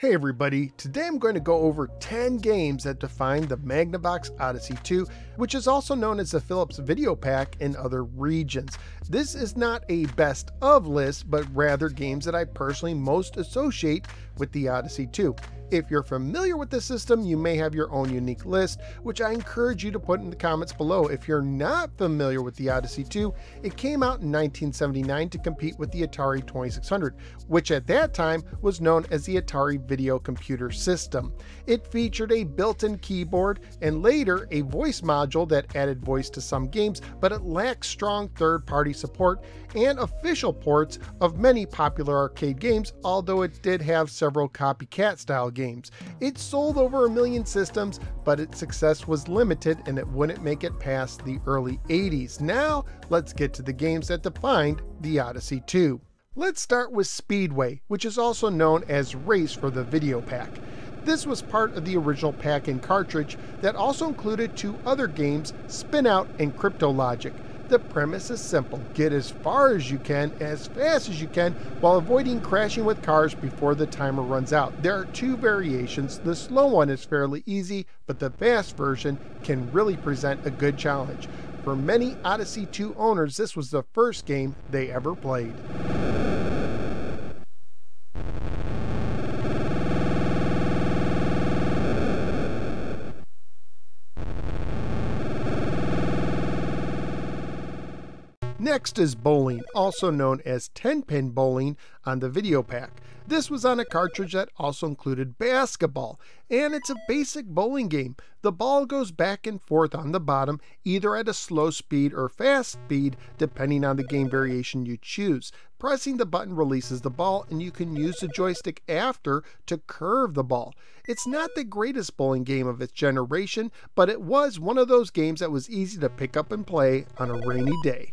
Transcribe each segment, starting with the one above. Hey everybody, today I'm going to go over 10 games that define the Magnavox Odyssey 2, which is also known as the Philips Videopac in other regions. This is not a best of list, but rather games that I personally most associate with the Odyssey 2. If you're familiar with the system, you may have your own unique list, which I encourage you to put in the comments below. If you're not familiar with the Odyssey 2, it came out in 1979 to compete with the Atari 2600, which at that time was known as the Atari Video Computer System. It featured a built-in keyboard and later a voice module that added voice to some games, but it lacked strong third-party support and official ports of many popular arcade games, although it did have several copycat-style games. It sold over 1 million systems, but its success was limited and it wouldn't make it past the early 80s. Now, let's get to the games that defined the Odyssey 2. Let's start with Speedway, which is also known as Race for the Videopac. This was part of the original pack and cartridge that also included two other games, Spinout and CryptoLogic. The premise is simple: get as far as you can, as fast as you can, while avoiding crashing with cars before the timer runs out. There are two variations. The slow one is fairly easy, but the fast version can really present a good challenge. For many Odyssey 2 owners, this was the first game they ever played. Next is bowling, also known as 10-pin bowling on the Videopac. This was on a cartridge that also included basketball, and it's a basic bowling game. The ball goes back and forth on the bottom, either at a slow speed or fast speed, depending on the game variation you choose. Pressing the button releases the ball, and you can use the joystick after to curve the ball. It's not the greatest bowling game of its generation, but it was one of those games that was easy to pick up and play on a rainy day.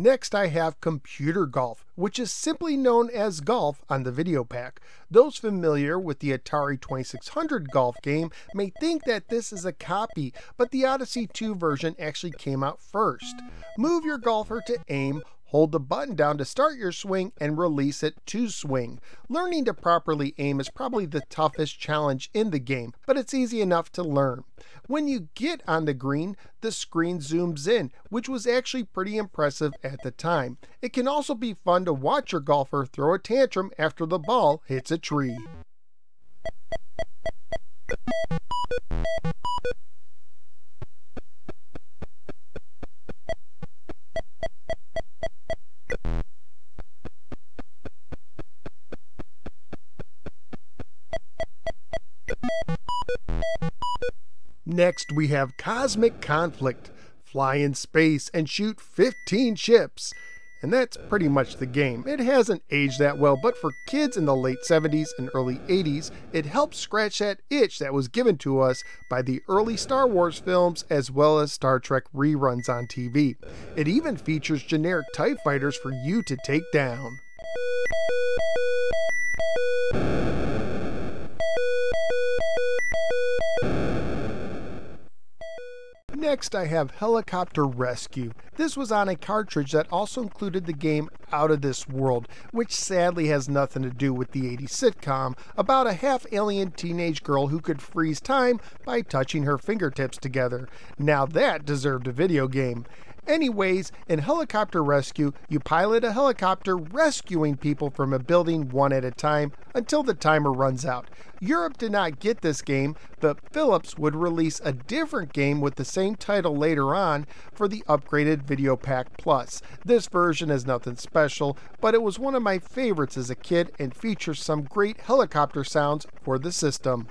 Next, I have Computer Golf, which is simply known as Golf on the Videopac. Those familiar with the Atari 2600 golf game may think that this is a copy, but the Odyssey 2 version actually came out first. Move your golfer to aim, hold the button down to start your swing, and release it to swing. Learning to properly aim is probably the toughest challenge in the game, but it's easy enough to learn. When you get on the green, the screen zooms in, which was actually pretty impressive at the time. It can also be fun to watch your golfer throw a tantrum after the ball hits a tree. Next, we have Cosmic Conflict. Fly in space and shoot 15 ships. And that's pretty much the game. It hasn't aged that well, but for kids in the late 70s and early 80s, it helped scratch that itch that was given to us by the early Star Wars films as well as Star Trek reruns on TV. It even features generic TIE fighters for you to take down. Next, I have Helicopter Rescue. This was on a cartridge that also included the game Out of This World, which sadly has nothing to do with the 80s sitcom about a half-alien teenage girl who could freeze time by touching her fingertips together. Now that deserved a video game. Anyways, in Helicopter Rescue, you pilot a helicopter rescuing people from a building one at a time until the timer runs out. Europe did not get this game, but Philips would release a different game with the same title later on for the upgraded Videopac Plus. This version is nothing special, but it was one of my favorites as a kid and features some great helicopter sounds for the system.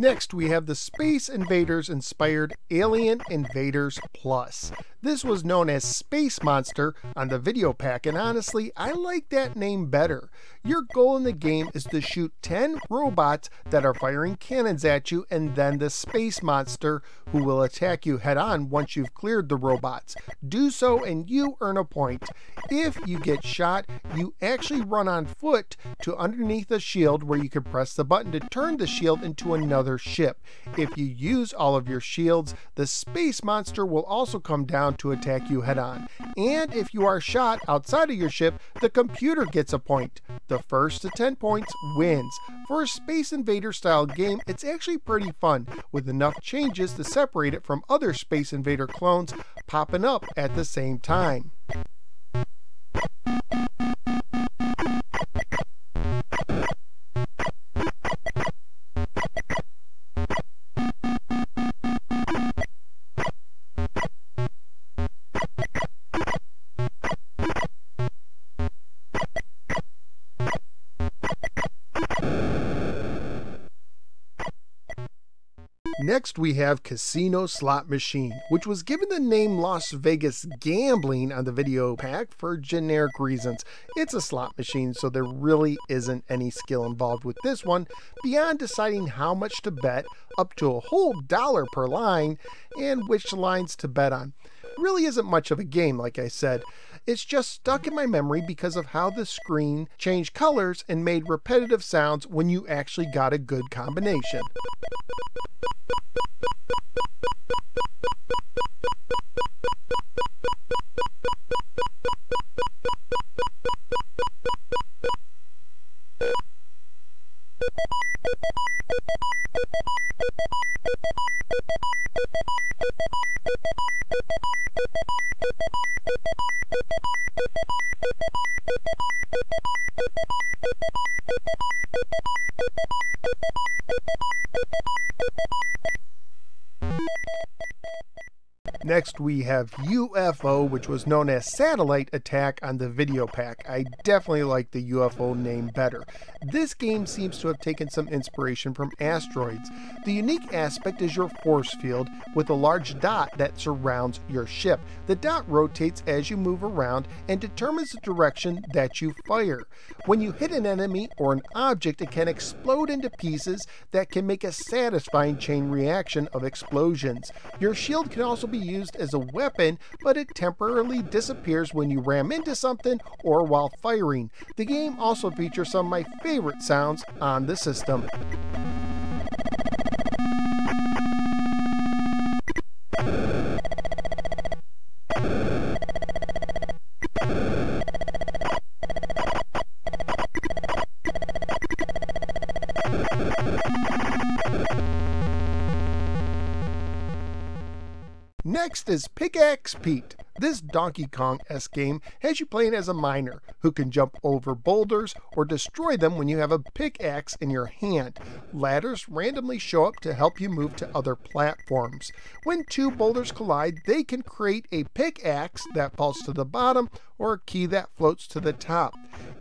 Next, we have the Space Invaders-inspired Alien Invaders Plus. This was known as Space Monster on the Videopac, and honestly, I like that name better. Your goal in the game is to shoot 10 robots that are firing cannons at you, and then the Space Monster, who will attack you head-on once you've cleared the robots. Do so and you earn a point. If you get shot, you actually run on foot to underneath the shield where you can press the button to turn the shield into another ship. If you use all of your shields, the Space Monster will also come down to attack you head-on. And if you are shot outside of your ship, the computer gets a point. The first to 10 points wins. For a Space Invader style game, it's actually pretty fun, with enough changes to separate it from other Space Invader clones popping up at the same time. Next we have Casino Slot Machine, which was given the name Las Vegas Gambling on the Videopac for generic reasons. It's a slot machine, so there really isn't any skill involved with this one, beyond deciding how much to bet, up to a whole dollar per line, and which lines to bet on. Really isn't much of a game, like I said. It's just stuck in my memory because of how the screen changed colors and made repetitive sounds when you actually got a good combination. Next we have UFO, which was known as Satellite Attack on the Videopac. I definitely like the UFO name better. This game seems to have taken some inspiration from asteroids. The unique aspect is your force field with a large dot that surrounds your ship. The dot rotates as you move around and determines the direction that you fire. When you hit an enemy or an object, it can explode into pieces that can make a satisfying chain reaction of explosions. Your shield can also be used as a weapon, but it temporarily disappears when you ram into something or while firing. The game also features some of my favorite sounds on the system. Next is Pickaxe Pete. This Donkey Kong-esque game has you playing as a miner who can jump over boulders or destroy them when you have a pickaxe in your hand. Ladders randomly show up to help you move to other platforms. When two boulders collide, they can create a pickaxe that falls to the bottom or a key that floats to the top.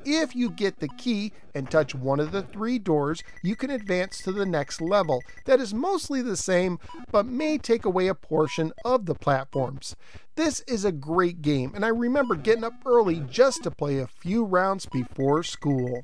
If you get the key and touch one of the three doors, you can advance to the next level that is mostly the same but may take away a portion of the platforms. This is a great game, and I remember getting up early just to play a few rounds before school.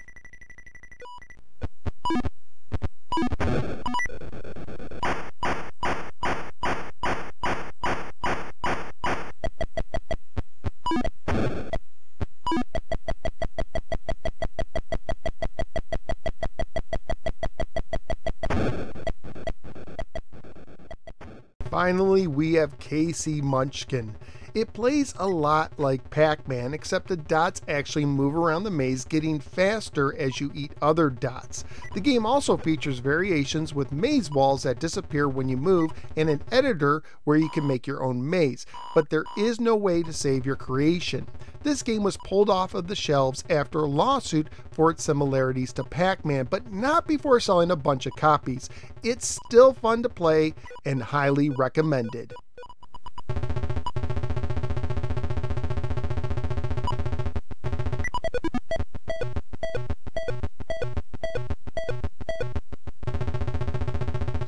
Finally, we have K.C. Munchkin. It plays a lot like Pac-Man, except the dots actually move around the maze, getting faster as you eat other dots. The game also features variations with maze walls that disappear when you move, and an editor where you can make your own maze, but there is no way to save your creation. This game was pulled off of the shelves after a lawsuit for its similarities to Pac-Man, but not before selling a bunch of copies. It's still fun to play and highly recommended.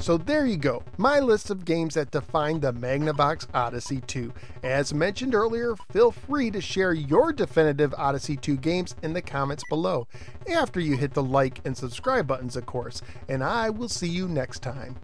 So there you go, my list of games that define the Magnavox Odyssey 2. As mentioned earlier, feel free to share your definitive Odyssey 2 games in the comments below, after you hit the like and subscribe buttons of course, and I will see you next time.